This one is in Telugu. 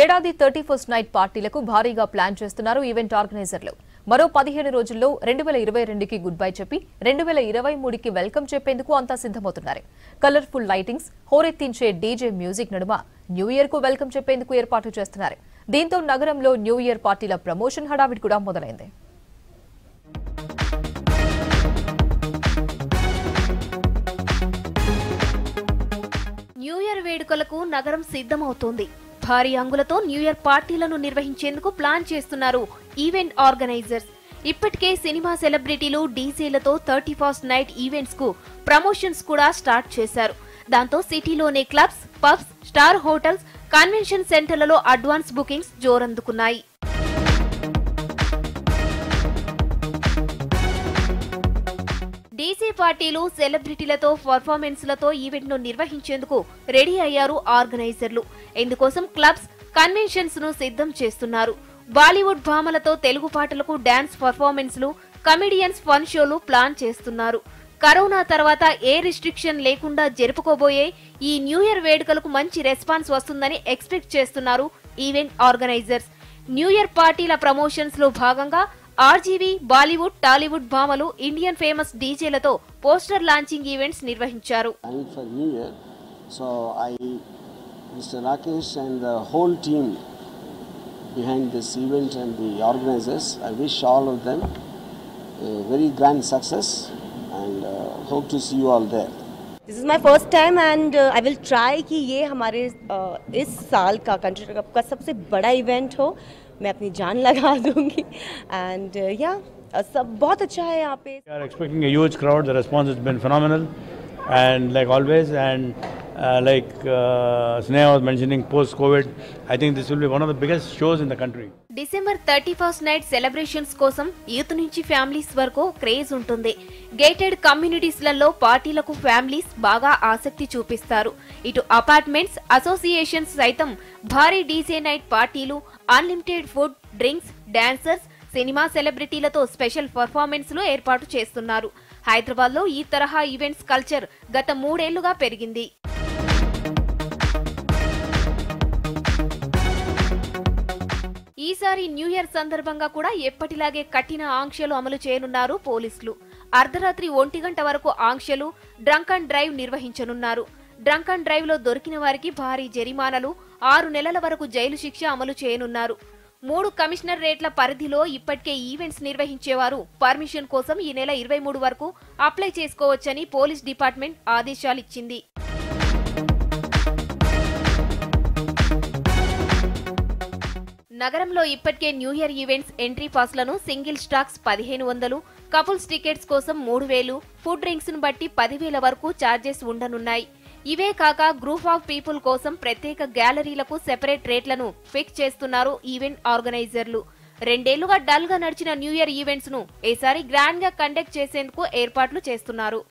ఏడాది 31st నైట్ పార్టీలకు భారీగా ప్లాన్ చేస్తున్నారు ఈవెంట్ ఆర్గనైజర్లు. మరో 15 రోజుల్లో 2022 కి గుడ్ బై చెప్పి 2023 కి వెల్కమ్ చెప్పేందుకు అంతా సిద్ధమవుతున్నారు. కలర్ఫుల్ లైటింగ్స్, హోరెత్తించే డీజే మ్యూజిక్ నడుమ న్యూ ఇయర్ కు వెల్కమ్ చెప్పేందుకు ఏర్పాట్లు చేస్తున్నారు. దీంతో నగరంలో న్యూ ఇయర్ పార్టీల ప్రమోషన్ హడావిడి కూడా మొదలైంది. న్యూ ఇయర్ వేడుకలకు నగరం సిద్ధమవుతోంది. భారీ అంగులతో న్యూ ఇయర్ పార్టీలను నిర్వహించేందుకు ప్లాన్ చేస్తున్నారు ఈవెంట్ ఆర్గనైజర్స్. ఇప్పటికే సినిమా సెలబ్రిటీలు డీజేలతో 31st నైట్ ఈవెంట్స్ కు ప్రమోషన్స్ కూడా స్టార్ట్ చేశారు. దాంతో సిటీలోనే clubs, pubs, star hotels, convention సెంటర్లలో అడ్వాన్స్ బుకింగ్స్ జోరందుకున్నాయి. డీజే పార్టీలు, సెలబ్రిటీలతో పర్ఫార్మెన్స్లతో ఈవెంట్ ను నిర్వహించేందుకు రెడీ అయ్యారు ఆర్గనైజర్లు. ఇందుకోసం క్లబ్స్, కన్వెన్షన్స్ ను సిద్ధం చేస్తున్నారు. బాలీవుడ్ భామలతో తెలుగు పాటలకు డాన్స్ పర్ఫార్మెన్స్లు, కమెడియన్స్ ఫన్ షోలు ప్లాన్ చేస్తున్నారు. కరోనా తర్వాత ఏ రిస్ట్రిక్షన్ లేకుండా జరుపుకోబోయే ఈ న్యూ ఇయర్ వేడుకలకు మంచి రెస్పాన్స్ వస్తుందని ఎక్స్పెక్ట్ చేస్తున్నారు ఈవెంట్ ఆర్గనైజర్స్. న్యూ ఇయర్ పార్టీల ప్రమోషన్స్ లో భాగంగా ఆర్జీవీ, బాలీవుడ్, టాలీవుడ్ భామలు, ఇండియన్ ఫేమస్ డీజేలతో పోస్టర్ లాంచింగ్ ఈవెంట్స్ నిర్వహించారు. This is my first time and I will try कि ये हमारे इस साल का कंट्री कप का सबसे बड़ा इवेंट हो. मैं अपनी जान लगा दूंगी and सब बहुत अच्छा है यहाँ पे. We are expecting a huge crowd. The response has been phenomenal and like always and like Sneha was mentioning post-COVID, I think this will be one of the biggest shows in the country. December 31st night celebrations కోసం యూత్ నుంచి ఫ్యామిలీస్ వరకు క్రేజ్ ఉంటుంది. గేటెడ్ కమ్యూనిటీస్ లలో పార్టీలకు ఫ్యామిలీస్ బాగా ఆసక్తి చూపిస్తారు. ఇటు అపార్ట్మెంట్స్, అసోసియేషన్స్ సైతం భారీ డీజే నైట్ పార్టీలు, unlimited food, drinks, dancers, cinema సెలబ్రిటీలతో స్పెషల్ పర్ఫార్మెన్స్ లు ఏర్పాటు చేస్తున్నారు. హైదరాబాద్ లో ఈ తరహా ఈవెంట్స్ కల్చర్ గత 3 ఏళ్లుగా పెరిగింది. ఈసారి న్యూ ఇయర్ సందర్భంగా కూడా ఎప్పటిలాగే కఠిన ఆంక్షలు అమలు చేయనున్నారు పోలీసులు. అర్ధరాత్రి 1 గంట వరకు ఆంక్షలు, డ్రంక్ అండ్ డ్రైవ్ నిర్వహించనున్నారు. డ్రంక్ అండ్ డ్రైవ్ లో దొరికిన వారికి భారీ జరిమానాలు, 6 నెలల వరకు జైలు శిక్ష అమలు చేయనున్నారు. 3 కమిషనరేట్ల పరిధిలో ఇప్పటికే ఈవెంట్స్ నిర్వహించేవారు పర్మిషన్ కోసం ఈ నెల 23 వరకు అప్లై చేసుకోవచ్చని పోలీస్ డిపార్ట్మెంట్ ఆదేశాలిచ్చింది. నగరంలో ఇప్పటికే న్యూ ఇయర్ ఈవెంట్స్ ఎంట్రీ పాస్లను సింగిల్ స్టాక్స్ 1500, కపుల్స్ టికెట్స్ కోసం 3000, ఫుడ్ డ్రింక్స్ ను బట్టి 10,000 వరకు ఛార్జెస్ ఉండనున్నాయి. ఇవే కాక గ్రూప్ ఆఫ్ పీపుల్ కోసం ప్రత్యేక గ్యాలరీలకు సెపరేట్ రేట్లను ఫిక్స్ చేస్తున్నారు ఈవెంట్ ఆర్గనైజర్లు. 2 ఏళ్లుగా డల్ గా నడిచిన న్యూ ఇయర్ ఈవెంట్స్ ను ఈసారి గ్రాండ్ గా కండక్ట్ చేసేందుకు ఏర్పాట్లు చేస్తున్నారు.